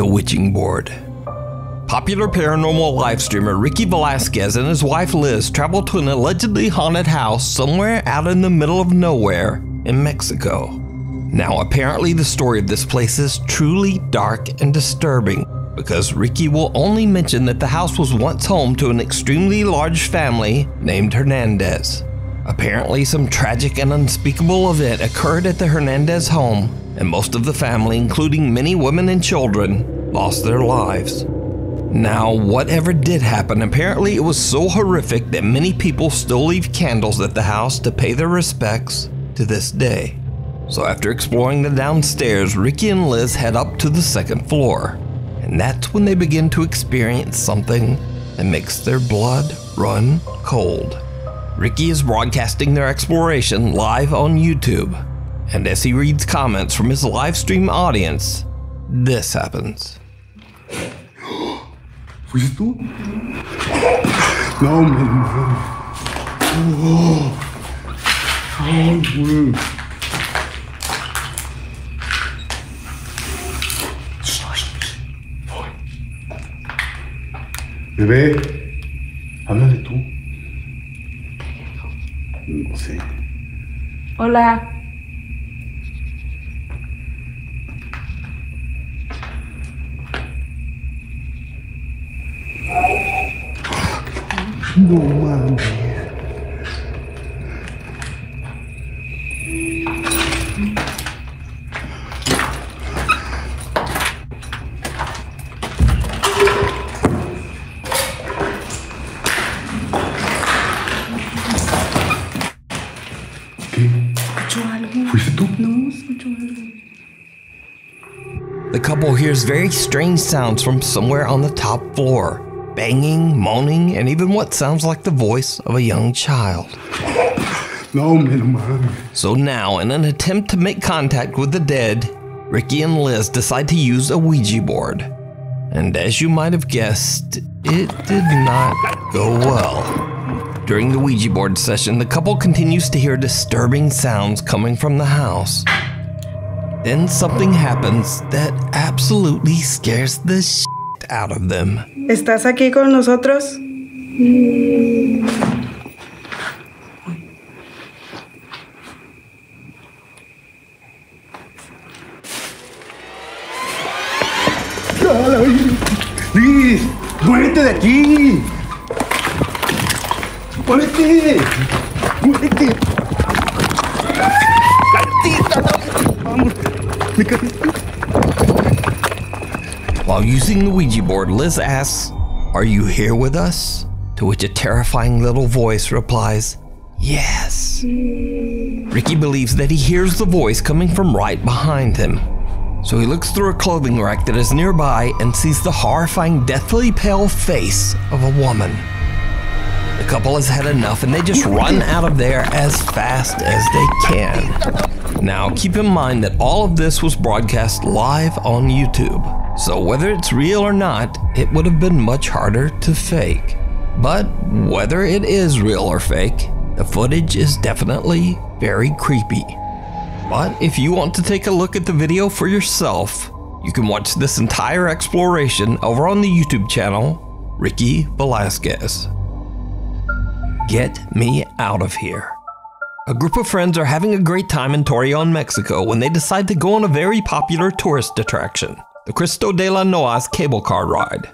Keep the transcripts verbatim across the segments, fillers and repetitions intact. The Witching Board. Popular paranormal live streamer Ricky Velasquez and his wife Liz traveled to an allegedly haunted house somewhere out in the middle of nowhere in Mexico. Now apparently the story of this place is truly dark and disturbing, because Ricky will only mention that the house was once home to an extremely large family named Hernandez. Apparently some tragic and unspeakable event occurred at the Hernandez home, and most of the family, including many women and children, lost their lives. Now, whatever did happen, apparently it was so horrific that many people still leave candles at the house to pay their respects to this day. So after exploring the downstairs, Ricky and Liz head up to the second floor, and that's when they begin to experience something that makes their blood run cold. Ricky is broadcasting their exploration live on YouTube, and as he reads comments from his live stream audience, this happens. ¿Fuiste tú? No, man. Oh, oh, güey. Bebé, háblale tú. Sí. Hola. No mames. ¿Escuchó algo? ¿Fuiste tú? No, escuchó algo. The couple hears very strange sounds from somewhere on the top floor. Banging, moaning, and even what sounds like the voice of a young child. No, man. So now, in an attempt to make contact with the dead, Ricky and Liz decide to use a Ouija board. And as you might have guessed, it did not go well. During the Ouija board session, the couple continues to hear disturbing sounds coming from the house. Then something happens that absolutely scares the shit out of them. ¿Estás aquí con nosotros? ¡Liz! ¡Muérete de aquí! ¡Muérete! ¡Muérete! ¡Vamos! ¡Me caí! While using the Ouija board, Liz asks, "Are you here with us?" To which a terrifying little voice replies, "Yes." Ricky believes that he hears the voice coming from right behind him. So he looks through a clothing rack that is nearby and sees the horrifying, deathly pale face of a woman. The couple has had enough and they just run out of there as fast as they can. Now, keep in mind that all of this was broadcast live on YouTube. So whether it's real or not, it would have been much harder to fake. But whether it is real or fake, the footage is definitely very creepy. But if you want to take a look at the video for yourself, you can watch this entire exploration over on the YouTube channel, Ricky Velasquez. Get me out of here. A group of friends are having a great time in Torreon, Mexico when they decide to go on a very popular tourist attraction. The Cristo de la Noa's cable car ride.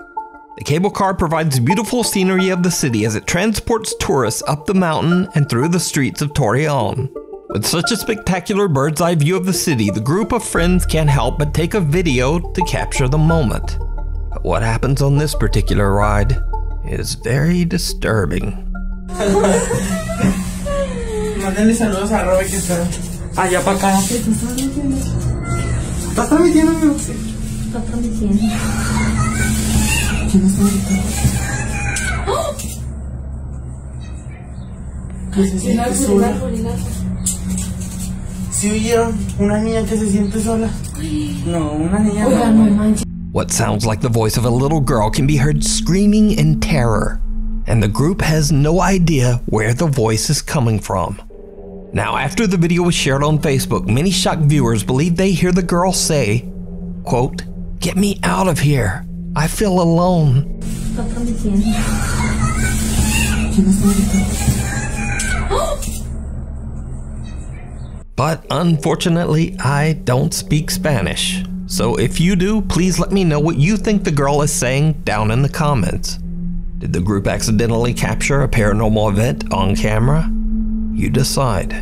The cable car provides beautiful scenery of the city as it transports tourists up the mountain and through the streets of Torreon. With such a spectacular bird's eye view of the city, the group of friends can't help but take a video to capture the moment. But what happens on this particular ride is very disturbing. What sounds like the voice of a little girl can be heard screaming in terror, and the group has no idea where the voice is coming from. Now, after the video was shared on Facebook, many shocked viewers believe they hear the girl say, quote, Get me out of here. I feel alone. But unfortunately, I don't speak Spanish. So if you do, please let me know what you think the girl is saying down in the comments. Did the group accidentally capture a paranormal event on camera? You decide.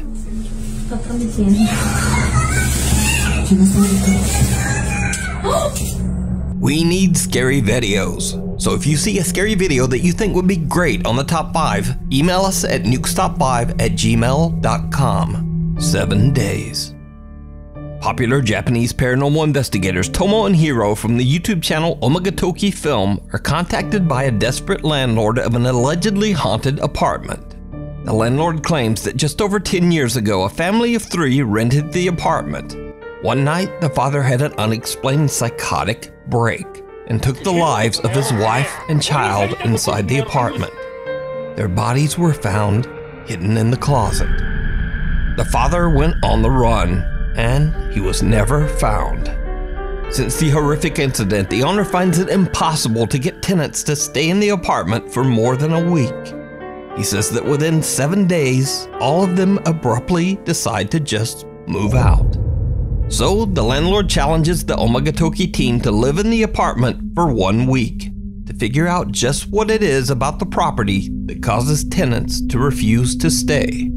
We need scary videos. So if you see a scary video that you think would be great on the top five, email us at nukes top five at gmail dot com. Seven days. Popular Japanese paranormal investigators Tomo and Hiro from the YouTube channel Omagatoki Films are contacted by a desperate landlord of an allegedly haunted apartment. The landlord claims that just over ten years ago, a family of three rented the apartment. One night, the father had an unexplained psychotic break and took the lives of his wife and child inside the apartment. Their bodies were found hidden in the closet. The father went on the run, and he was never found. Since the horrific incident, the owner finds it impossible to get tenants to stay in the apartment for more than a week. He says that within seven days, all of them abruptly decide to just move out. So the landlord challenges the Omagatoki team to live in the apartment for one week to figure out just what it is about the property that causes tenants to refuse to stay.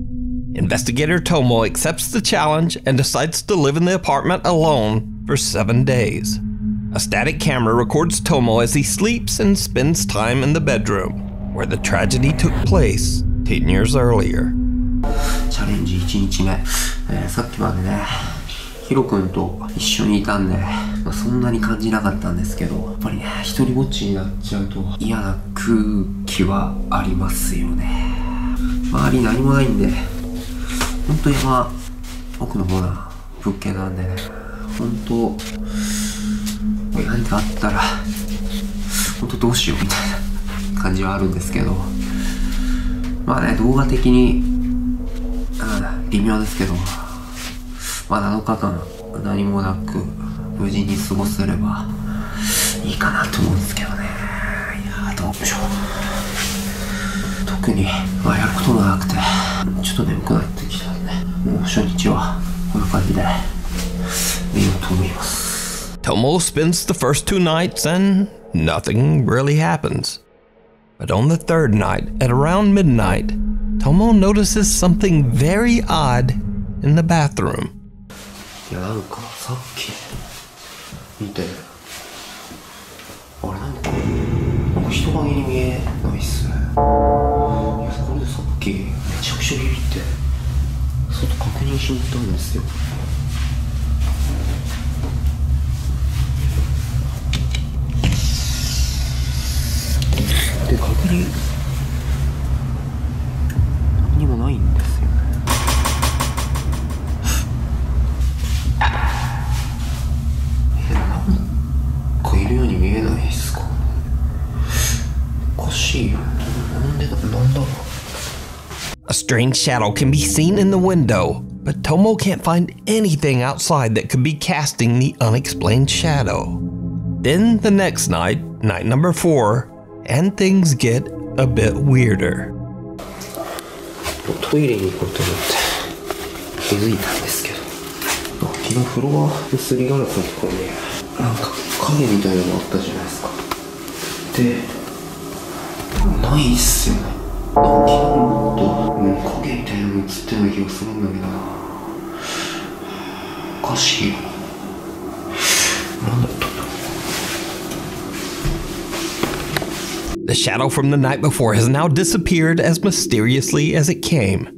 Investigator Tomo accepts the challenge and decides to live in the apartment alone for seven days. A static camera records Tomo as he sleeps and spends time in the bedroom where the tragedy took place ten years earlier. Tomo spends the first two nights and nothing really happens. But on the third night, at around midnight, Tomo notices something very odd in the bathroom. A strange shadow can be seen in the window, but Tomo can't find anything outside that could be casting the unexplained shadow. Then the next night, night number four, and things get a bit weirder. The shadow from the night before has now disappeared as mysteriously as it came.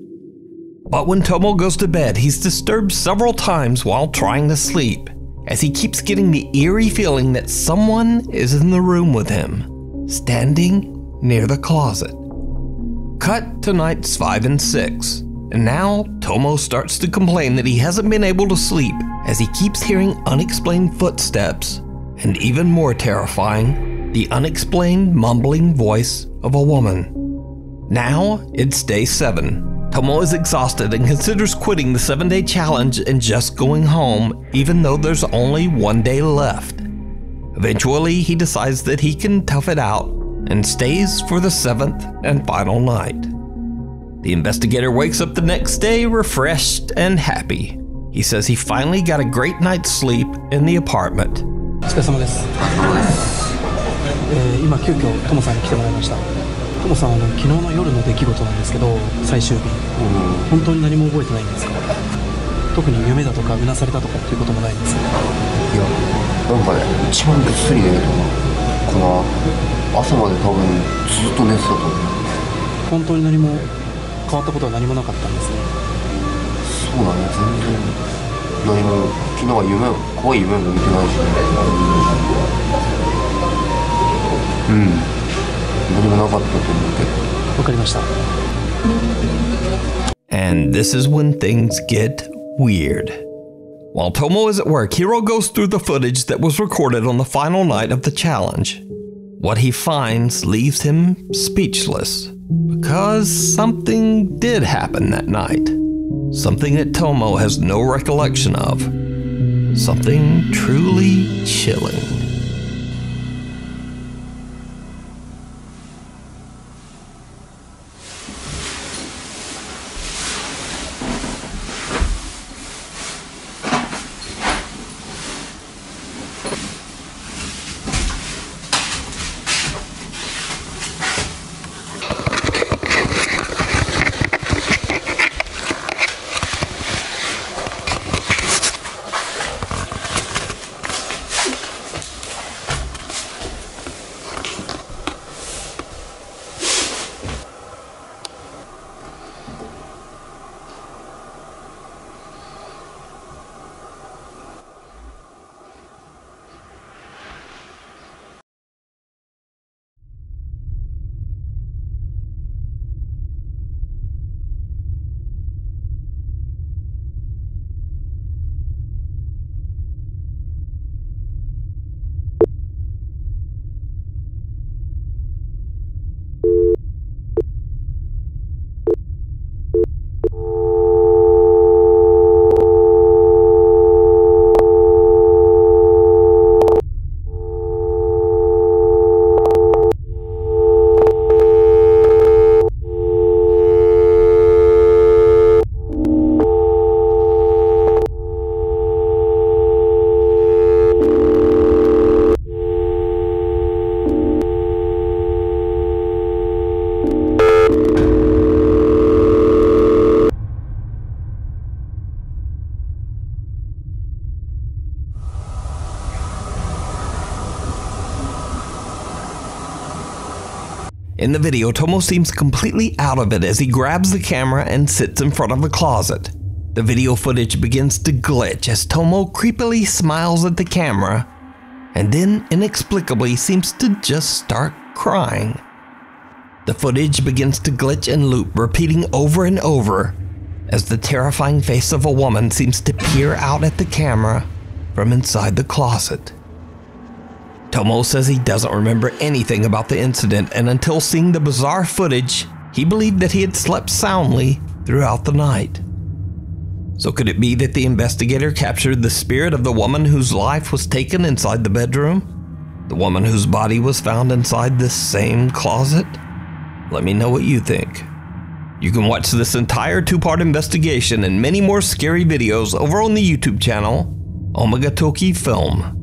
But when Tomo goes to bed, he's disturbed several times while trying to sleep, as he keeps getting the eerie feeling that someone is in the room with him, standing near the closet. Cut to nights five and six, and now Tomo starts to complain that he hasn't been able to sleep as he keeps hearing unexplained footsteps, and even more terrifying, the unexplained mumbling voice of a woman. Now it's day seven. Tomo is exhausted and considers quitting the seven day challenge and just going home, even though there's only one day left. Eventually, he decides that he can tough it out and stays for the seventh and final night. The investigator wakes up the next day refreshed and happy. He says he finally got a great night's sleep in the apartment. And this is when things get weird. While Tomo is at work, Hiro goes through the footage that was recorded on the final night of the challenge. What he finds leaves him speechless, because something did happen that night. Something that Tomo has no recollection of. Something truly chilling. In the video, Tomo seems completely out of it as he grabs the camera and sits in front of a closet. The video footage begins to glitch as Tomo creepily smiles at the camera and then inexplicably seems to just start crying. The footage begins to glitch and loop, repeating over and over as the terrifying face of a woman seems to peer out at the camera from inside the closet. Tomo says he doesn't remember anything about the incident, and until seeing the bizarre footage, he believed that he had slept soundly throughout the night. So could it be that the investigator captured the spirit of the woman whose life was taken inside the bedroom? The woman whose body was found inside this same closet? Let me know what you think. You can watch this entire two-part investigation and many more scary videos over on the YouTube channel, Omagatoki Film.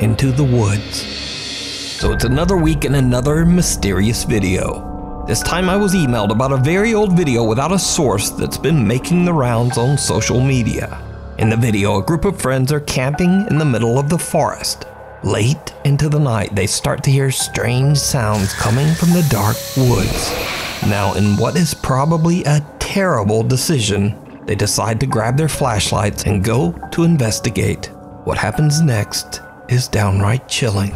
Into the woods. So it's another week and another mysterious video. This time I was emailed about a very old video without a source that's been making the rounds on social media. In the video, a group of friends are camping in the middle of the forest. Late into the night, they start to hear strange sounds coming from the dark woods. Now, in what is probably a terrible decision, they decide to grab their flashlights and go to investigate. What happens next is downright chilling.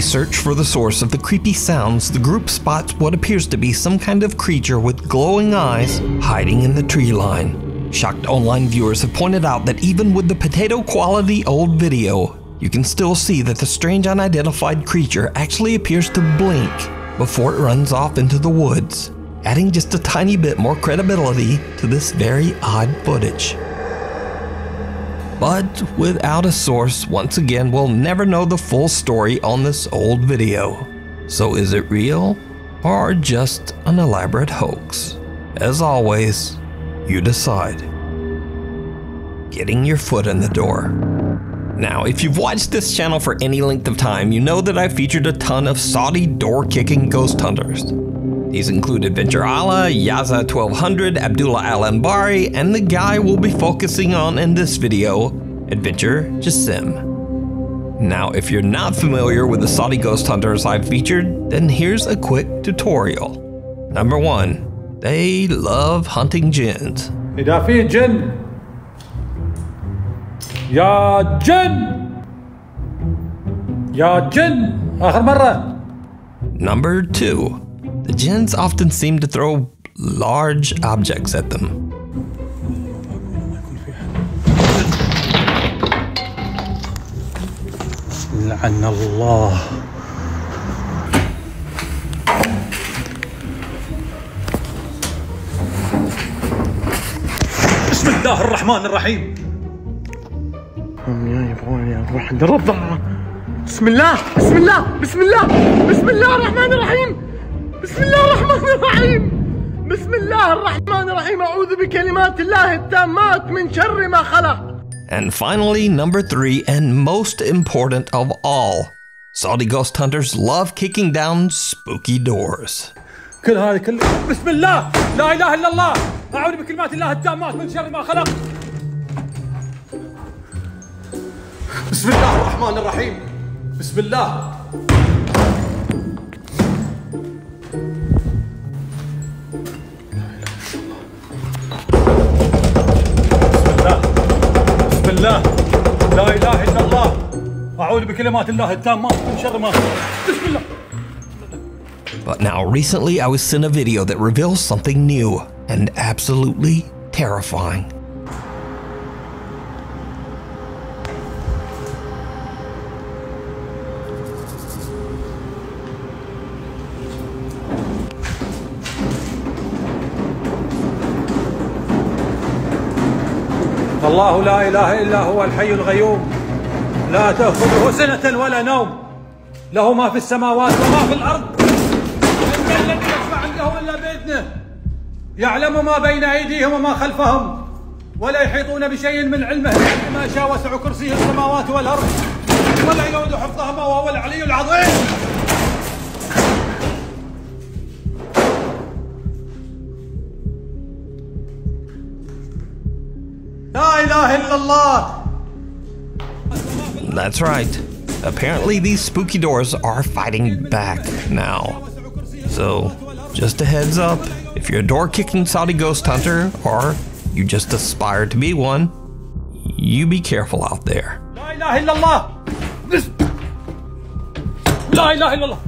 they search for the source of the creepy sounds, the group spots what appears to be some kind of creature with glowing eyes hiding in the tree line. Shocked online viewers have pointed out that even with the potato quality old video, you can still see that the strange unidentified creature actually appears to blink before it runs off into the woods, adding just a tiny bit more credibility to this very odd footage. But without a source, once again, we'll never know the full story on this old video. So is it real or just an elaborate hoax? As always, you decide. Getting your foot in the door. Now, if you've watched this channel for any length of time, you know that I've featured a ton of Saudi door-kicking ghost hunters. These include Adventure Allah, Yaza twelve hundred, Abdullah Al Ambari, and the guy we'll be focusing on in this video, Adventure Jasim. Now, if you're not familiar with the Saudi ghost hunters I've featured, then here's a quick tutorial. Number one, they love hunting jinns. Idafi jinn. يا جن يا جن آخر مرة. Number two, the jinns often seem to throw large objects at them. لعن الله. بسم الله الرحمن الرحيم. بسم الله بسم الله بسم الله بسم الله الرحمن الرحيم بسم الله الرحمن الرحيم بسم الله الرحمن الرحيم أعوذ بكلمات الله التامات من شر ما خلق. And finally, number three, and most important of all, Saudi ghost hunters love kicking down spooky doors. كل هذا كله بسم الله لا إله إلا الله أعوذ بكلمات الله التامات من شر ما خلق. بسم الله الرحمن الرحيم بسم الله بسم الله لا إله إلا الله أعوذ بكلمات الله التامات من شر ما خلق بسم الله. But now, recently I was sent a video that reveals something new and absolutely terrifying. الله لا إله إلا هو الحي الغيوم لا تأخذه سنة ولا نوم له ما في السماوات وما في الأرض إلا الذي يشفع عندهم إلا بإذنه يعلم ما بين أيديهم وما خلفهم ولا يحيطون بشيء من علمه ما شاء وسع كرسيه السماوات والأرض ولا يؤود حفظهما وهو العلي العظيم. That's right. Apparently these spooky doors are fighting back now. So just a heads up, if you're a door-kicking Saudi ghost hunter or you just aspire to be one, you be careful out there. La ilaha illallah. La ilaha illallah.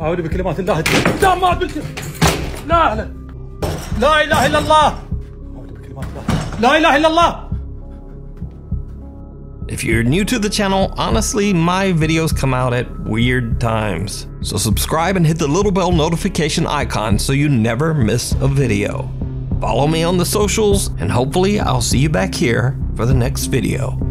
أعوذ بكلمات الله التامة بالك. لا لا. لا إله إلا الله. La ilaha illallah. If you're new to the channel, honestly, my videos come out at weird times. So subscribe and hit the little bell notification icon so you never miss a video. Follow me on the socials, and hopefully I'll see you back here for the next video.